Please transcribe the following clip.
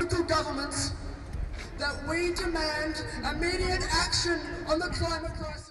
Local governments that we demand immediate action on the climate crisis.